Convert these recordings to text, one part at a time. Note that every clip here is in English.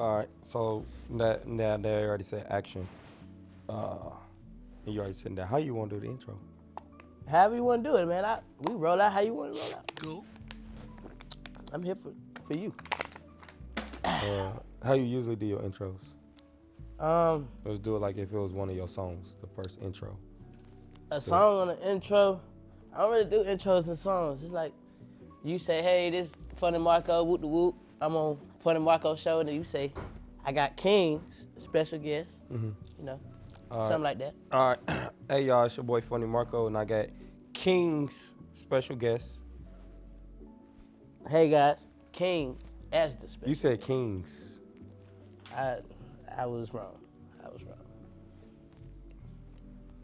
All right, so now they already said action. You already sitting down. How you want to do the intro? However you want to do it, man. We roll out how you want to roll out. Cool. I'm here for you. How you usually do your intros? Let's do it like if it was one of your songs, the first intro. A song on the intro. I don't really do intros and songs. It's like you say, hey, this Funny Marco, whoop the whoop. I'm on Funny Marco show, and then you say, I got Kings, special guest. Mm-hmm. You know, something like that. All right. Hey, y'all, it's your boy Funny Marco, and I got Kings, special guest. Hey, guys, King as the special. You said guest. Kings. I was wrong. I was wrong.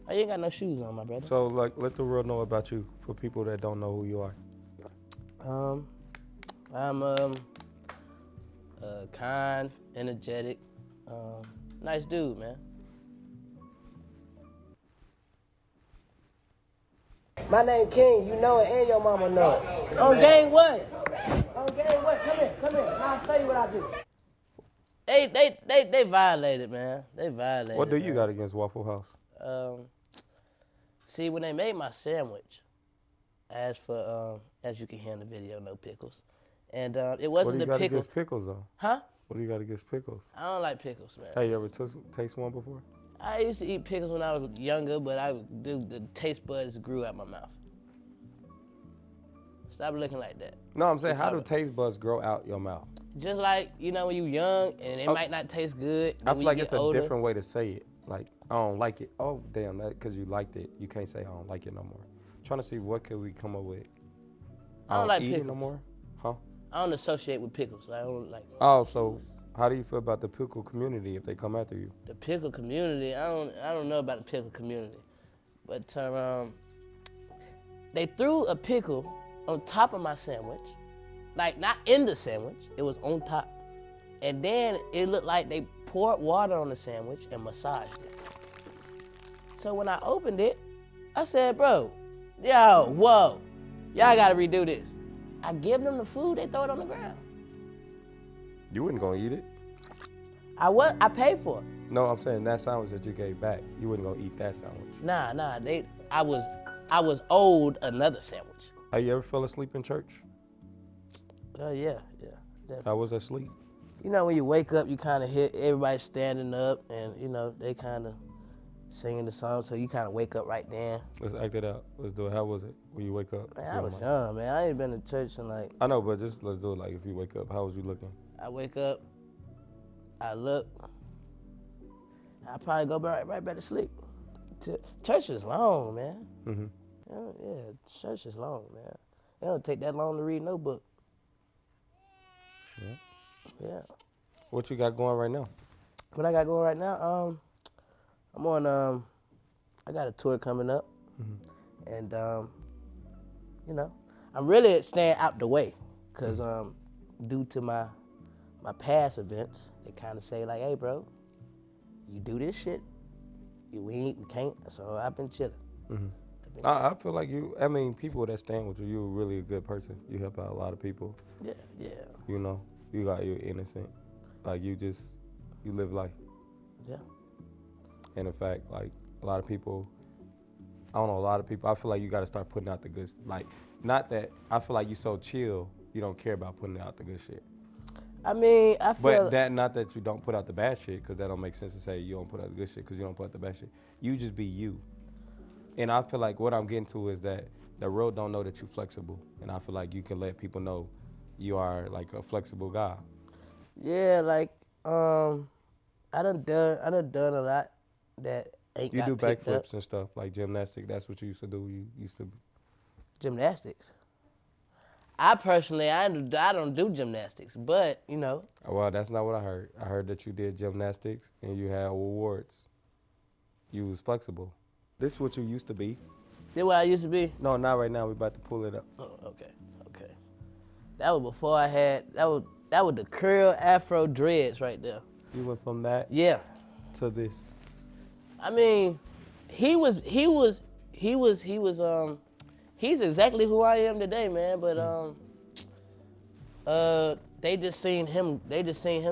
Oh, you ain't got no shoes on, my brother. So, like, let the world know about you for people that don't know who you are. I'm kind, energetic, nice dude, man. My name King, you know it, and your mama know it. On game what? On game what? Come here. I'll show you what I do. They violated, man. They violated. What do you got against Waffle House? See, when they made my sandwich, I asked for, as you can hear in the video, no pickles. And it wasn't the pickles. What do you got against pickles, though? Huh? What do you got against pickles? I don't like pickles, man. Have you ever taste one before? I used to eat pickles when I was younger, but the taste buds grew out my mouth. Stop looking like that. No, I'm saying, how do taste buds grow out your mouth? Just like, you know, when you young and it might not taste good. I feel like it's a different way to say it. Like, I don't like it. Oh, damn, that because you liked it. You can't say, I don't like it no more. I'm trying to see what could we come up with. I don't like pickles. No more? Huh? I don't associate with pickles. I don't like. Oh, so how do you feel about the pickle community if they come after you? The pickle community? I don't know about the pickle community. But they threw a pickle on top of my sandwich. Like, not in the sandwich, it was on top. And then it looked like they poured water on the sandwich and massaged it. So when I opened it, I said, bro, yo, whoa, y'all gotta redo this. I give them the food, they throw it on the ground. You wasn't gonna eat it. I paid for it. No, I'm saying that sandwich that you gave back, you wasn't gonna eat that sandwich. Nah, I was owed another sandwich. Have you ever fell asleep in church? Yeah, definitely. I was asleep. You know, when you wake up, you kind of hear everybody standing up, and you know they kind of singing the song, so you kind of wake up right then. Let's act it out. Let's do it. How was it when you wake up? Man, I was young, man. I ain't been to church in like. I know, but just let's do it. Like, if you wake up, how was you looking? I wake up. I look. I probably go right back to sleep. Church is long, man. Mhm. Yeah, church is long, man. It don't take that long to read no book. Yeah. Yeah. What you got going right now? What I got going right now? I'm on. I got a tour coming up, mm-hmm. And you know, I'm really staying out the way, cause due to my past events, they kind of say like, hey, bro, you do this shit, we can't. So I've been chilling. Mm-hmm. I feel like you, I mean, people that stand with you, you're really a good person. You help out a lot of people. Yeah. You know, you're innocent. Like, you live life. Yeah. And in fact, like, I feel like you got to start putting out the good, like, not that, I feel like you so chill, you don't care about putting out the good shit. I mean, I feel. But that, not that you don't put out the bad shit, because that don't make sense to say you don't put out the good shit, because you don't put out the bad shit. You just be you. And I feel like what I'm getting to is that the world don't know that you're flexible. And I feel like you can let people know you are like a flexible guy. Yeah, like, I done done a lot that ain't got picked up. You do backflips and stuff, like gymnastics. That's what you used to do. You used to. Gymnastics? I personally, I don't do gymnastics, but, you know. Well, that's not what I heard. I heard that you did gymnastics and you had awards. You was flexible. This is what you used to be. This what I used to be? No, not right now. We're about to pull it up. Oh, okay. That was before I had, that was the curl afro dreads right there. You went from that? Yeah. To this. I mean, he's exactly who I am today, man, but They just seen him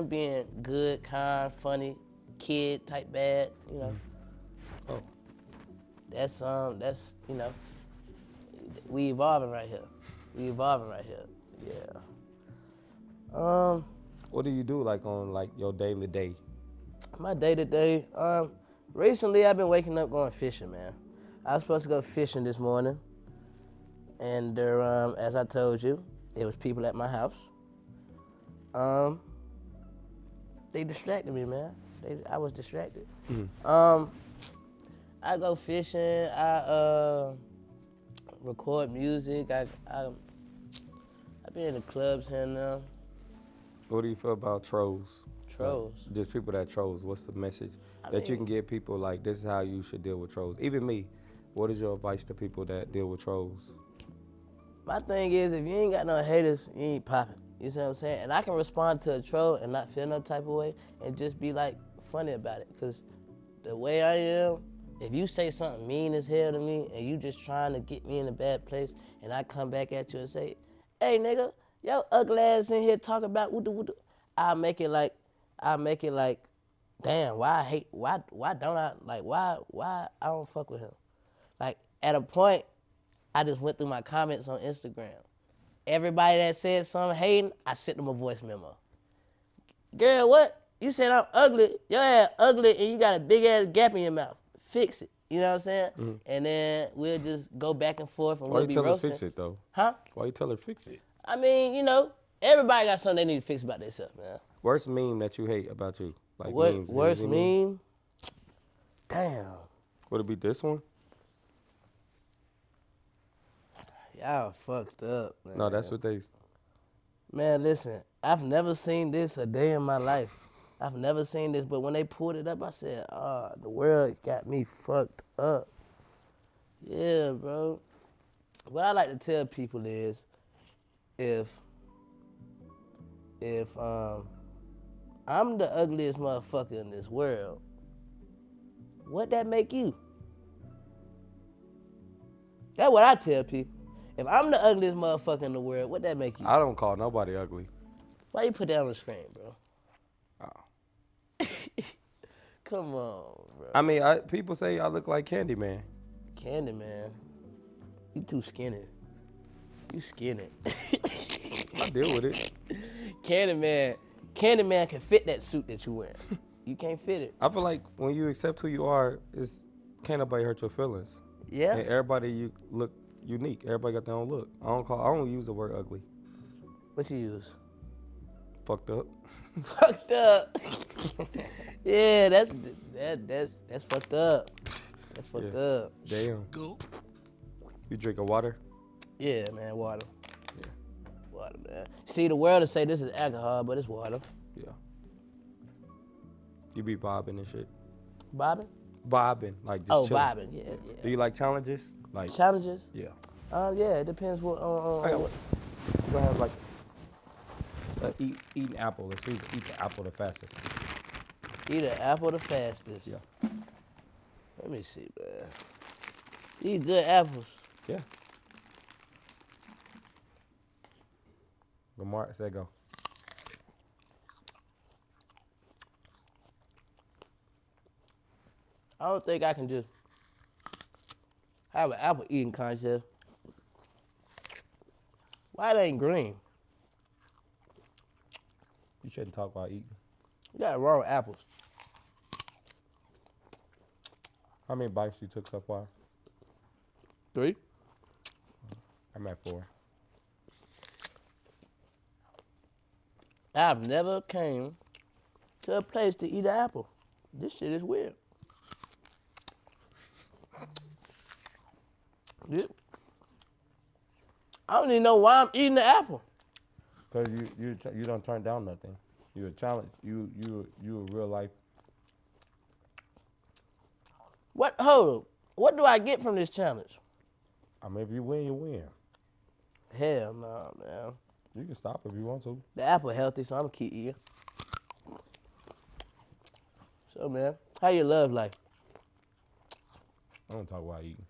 being good, kind, funny, kid type bad, you know. Oh. That's you know, we evolving right here. We evolving right here. Yeah. What do you do like on like your daily day? My day to day, recently I've been waking up going fishing, man. I was supposed to go fishing this morning. And there, as I told you, it was people at my house. They distracted me, man. I was distracted. Mm-hmm. I go fishing, I record music, I be in the clubs here now. What do you feel about trolls? Trolls? Like, just people that trolls, what's the message? I mean, you can give people like, this is how you should deal with trolls. Even me, what is your advice to people that deal with trolls? My thing is, if you ain't got no haters, you ain't popping. You see what I'm saying? And I can respond to a troll and not feel no type of way and just be like funny about it. Cause the way I am, if you say something mean as hell to me and you just trying to get me in a bad place and I come back at you and say, hey nigga, yo ugly ass in here talking about woo-doo woo-doo. I make it like, damn, why I don't fuck with him? Like at a point, I just went through my comments on Instagram. Everybody that said something hating, I sent them a voice memo. Girl, what? You said I'm ugly. Your ass ugly and you got a big ass gap in your mouth. Fix it. You know what I'm saying? Mm-hmm. And then we'll just go back and forth and we'll be roasting. Why you tell her fix it though? Huh? Why you tell her fix it? I mean, you know, everybody got something they need to fix about themselves, man. Worst meme that you hate about you? Like what, memes. Worst meme? Damn. Would it be this one? Y'all fucked up, man. No, that's what they... Man, listen, I've never seen this a day in my life. I've never seen this, but when they pulled it up, I said, oh, the world got me fucked up. Yeah, bro. What I like to tell people is, if I'm the ugliest motherfucker in this world, what that make you? That's what I tell people. If I'm the ugliest motherfucker in the world, what that make you? I don't call nobody ugly. Why you put that on the screen, bro? Oh. Come on, bro. I mean, people say I look like Candyman. Candyman? You too skinny. You skinny. I deal with it. Candyman can fit that suit that you wear. You can't fit it. I feel like when you accept who you are, it's can't nobody hurt your feelings. Yeah. And everybody you look unique. Everybody got their own look. I don't use the word ugly. What you use? Fucked up. Fucked up. Yeah, that's fucked up. That's fucked up. Damn. You drinking water? Yeah, man, water. Yeah. Water, man. See, the world will say this is alcohol, but it's water. Yeah. You be bobbing and shit. Bobbing? Bobbing, like just chilling. Oh, bobbing, yeah. Do you like challenges? Like challenges? Yeah. Yeah, it depends what, I'm gonna have like, eat an apple. Let's see who can eat the apple the fastest. Eat an apple the fastest? Yeah. Let me see, man. These good apples. Yeah. Lamar, say go. I don't think I can just have an apple eating contest. Why it ain't green? You shouldn't talk about eating. You got wrong with apples. How many bites you took so far? 3. I'm at 4. I've never came to a place to eat an apple. This shit is weird. Dude, I don't even know why I'm eating the apple. Cause you don't turn down nothing. You a challenge. You a real life. What? Hold up. What do I get from this challenge? I mean, if you win, you win. Hell no, man. You can stop if you want to. The apple healthy, so I'm gonna keep eating. So, man, how your love life? I don't talk about eating.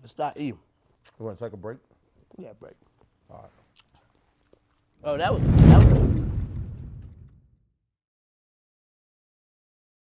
Let's start eating. You want to take a break? Yeah, break. All right. Oh, that was